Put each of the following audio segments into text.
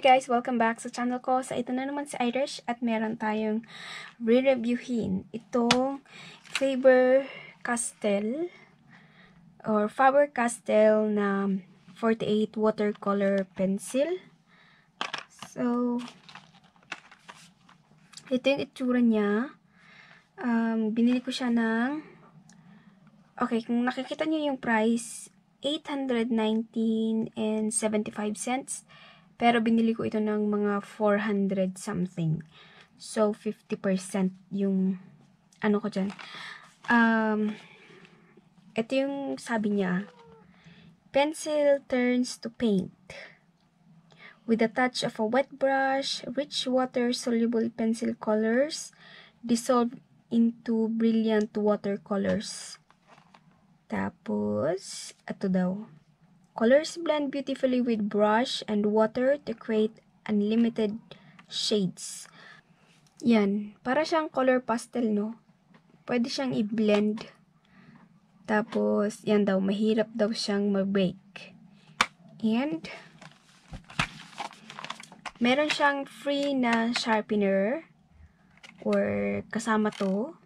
Hi guys! Welcome back sa channel ko. So, ito na naman si Irish at meron tayong re-reviewin itong Faber Castell or Faber Castell na 48 watercolor pencil. So, ito yung itsura niya. Binili ko siya ng okay, kung nakikita niyo yung price, 819.75 cents. Pero binili ko ito ng mga 400 something. So 50% yung ano ko diyan. Ito yung sabi niya. Pencil turns to paint. With a touch of a wet brush, rich water-soluble pencil colors dissolve into brilliant watercolors. Tapos, ito daw. Colors blend beautifully with brush and water to create unlimited shades. Yan. Para siyang color pastel, no? Pwede siyang i-blend. Tapos, yan daw. Mahirap daw siyang ma-break. And, meron siyang free na sharpener. Or, kasama to.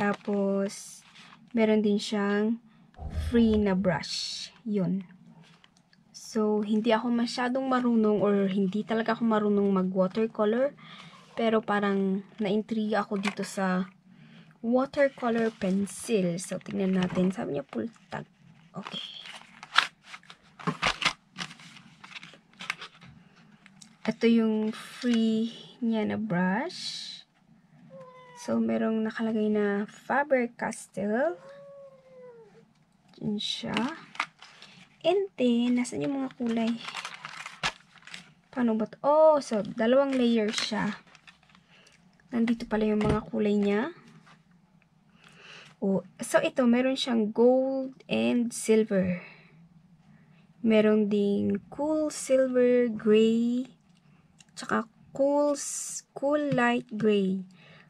Tapos, meron din siyang free na brush. Yun. So, hindi ako masyadong marunong or hindi talaga ako marunong mag-watercolor. Pero parang na-intriga ako dito sa watercolor pencil. So, tingnan natin. Sabi niya, pull tag. Okay. Ito yung free niya na brush. So, merong nakalagay na Faber Castell. Diyan siya. And then, nasan yung mga kulay? Paano ba ito? Oh, so, dalawang layer siya. Nandito pala yung mga kulay niya. Oh, so, ito, meron siyang gold and silver. Meron ding cool silver gray. Tsaka cool light gray.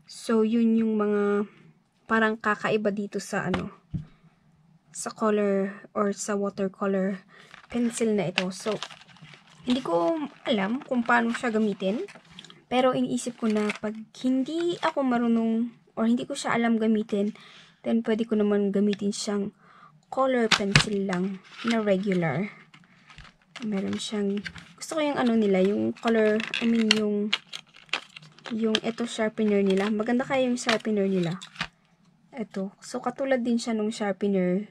So, yun yung mga parang kakaiba dito sa ano, sa color or sa watercolor pencil na ito. So, hindi ko alam kung paano siya gamitin. Pero, iniisip ko na pag hindi ako marunong or hindi ko siya alam gamitin, then pwede ko naman gamitin siyang color pencil lang na regular. Meron siyang, gusto ko yung ano nila, yung color, I mean yung eto sharpener nila. Maganda kaya yung sharpener nila. Eto. So, katulad din siya nung sharpener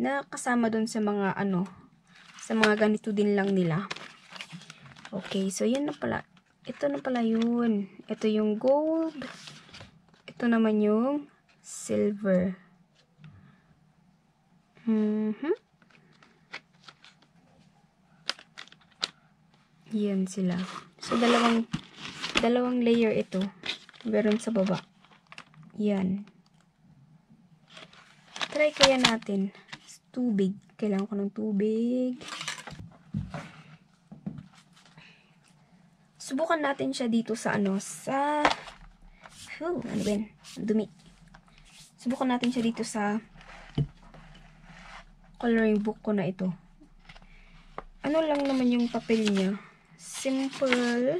na kasama dun sa mga ano, sa mga ganito din lang nila. Okay. So, yun na pala. Ito na pala yun. Ito yung gold. Ito naman yung silver. Yan sila. So, dalawang layer ito. Meron sa baba. Yan. Try kaya natin. It's tubig. Kailangan ko ng tubig. Subukan natin siya dito sa ano, sa ano ba yun? Dumi. Subukan natin siya dito sa coloring book ko na ito. Ano lang naman yung papel niya. Simple.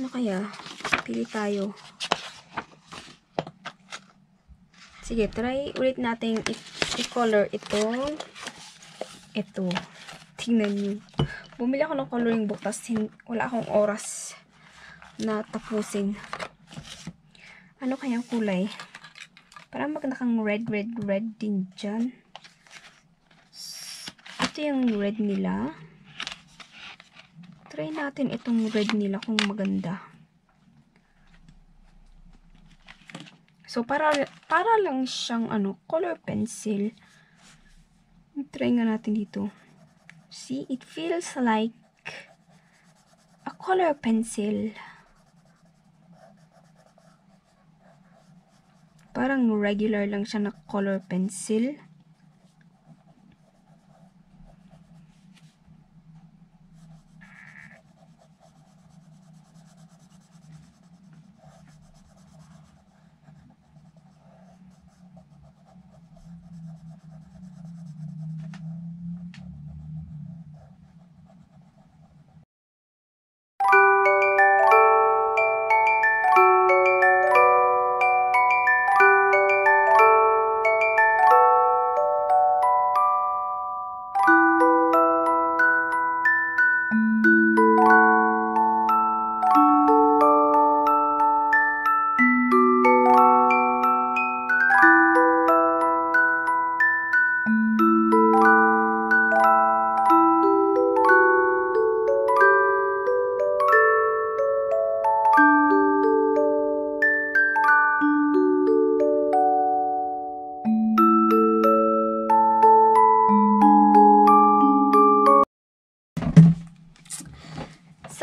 Ano kaya? Pili tayo. Sige, try ulit natin i-color itong ito. Tingnan niyo. Bumili ako ng coloring book tapos wala akong oras na tapusin. Ano kaya ang kulay? Parang maganda kang red din dyan. Ito yung red nila. Try natin itong red nila kung maganda. So, para lang siyang ano, color pencil. Try nga natin dito. See, it feels like a color pencil. Parang regular lang siya na color pencil.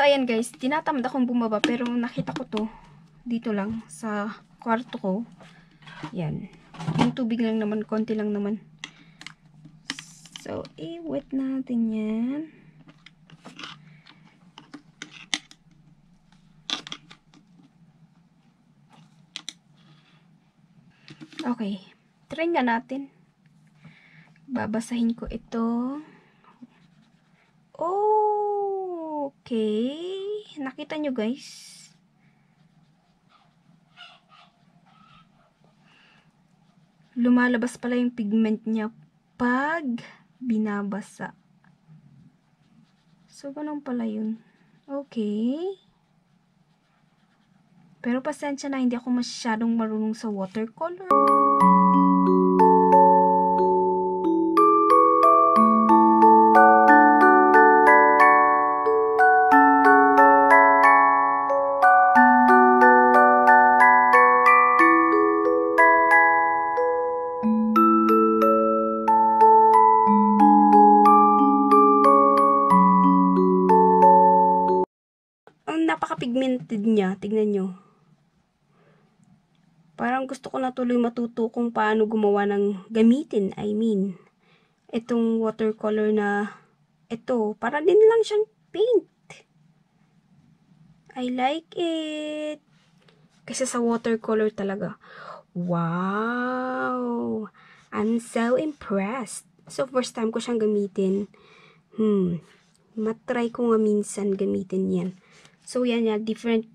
So, ayan guys, tinatamad akong bumaba pero nakita ko to dito lang sa kwarto ko. Yan. Yung tubig lang naman, konti lang naman. So, i-wet natin yan. Okay. Try nga natin. Babasahin ko ito. Okay. Nakita nyo guys. Lumalabas pala yung pigment niya pag binabasa. So, ganun pala yun. Okay. Pero pasensya na, hindi ako masyadong marunong sa watercolor. Napaka-pigmented niya. Tignan nyo. Parang gusto ko na tuloy matuto kung paano gumawa ng gamitin. I mean, itong watercolor na ito. Para din lang siyang paint. I like it. Kasi sa watercolor talaga. Wow! I'm so impressed. So, first time ko siyang gamitin. Matry ko nga minsan gamitin yan. So, yan yan. Different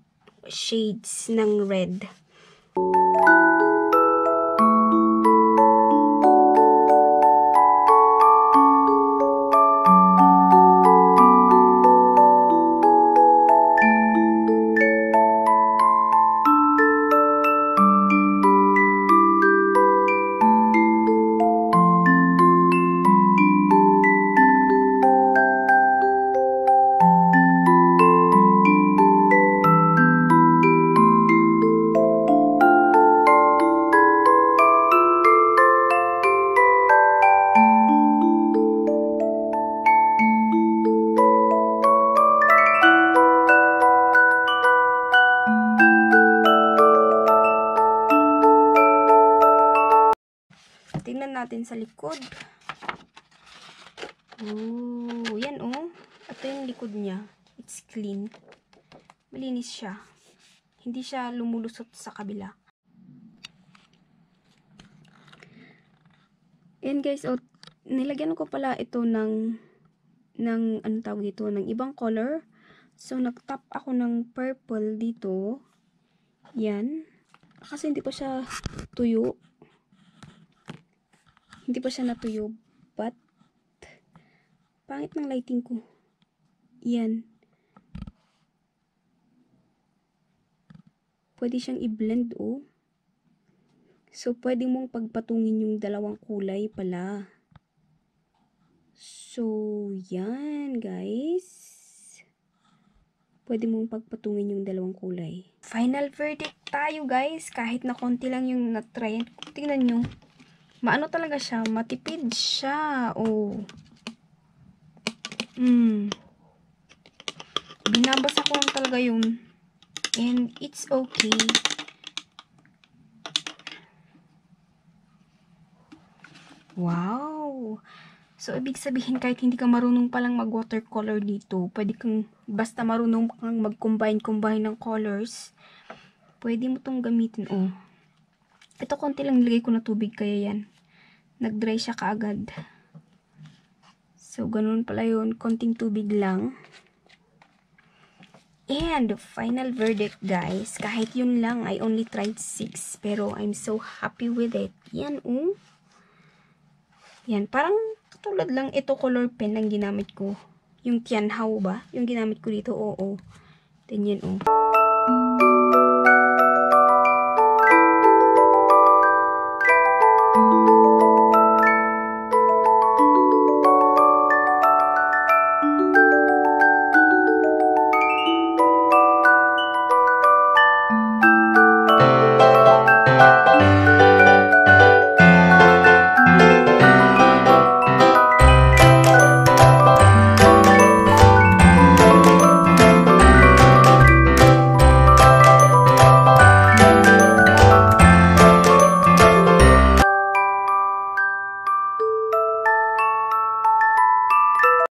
shades ng red. Natin sa likod. Ooh, yan oh. Ito yung likod niya. It's clean. Malinis siya. Hindi siya lumulusot sa kabila. And guys, oh, nilagyan ko pala ito ng ano tawag dito, ng ibang color. So, nagtap ako ng purple dito. Yan. Kasi hindi pa siya tuyo. Hindi pa siya natuyo, but pangit ng lighting ko. Yan. Pwede siyang i-blend, oh. So, pwede mong pagpatungin yung dalawang kulay pala. So, yan, guys. Pwede mong pagpatungin yung dalawang kulay. Final verdict tayo, guys. Kahit na konti lang yung na-try. Tingnan nyo. Maano talaga siya? Matipid siya. Oh. Binabasa ko lang talaga yun. And it's okay. Wow. So, ibig sabihin kahit hindi ka marunong palang mag-watercolor dito, pwede kang, basta marunong kang mag-combine ng colors, pwede mo itong gamitin. Oh. Ito, konti lang nilagay ko na tubig, kaya yan. Nag-dry siya kaagad. So, ganun pala yun. Konting tubig lang. And, final verdict, guys. Kahit yun lang, I only tried 6. Pero, I'm so happy with it. Yan, oh. Yan, parang katulad lang ito color pen ang ginamit ko. Yung Qianhao ba? Yung ginamit ko dito, oo. Then, yan, oh.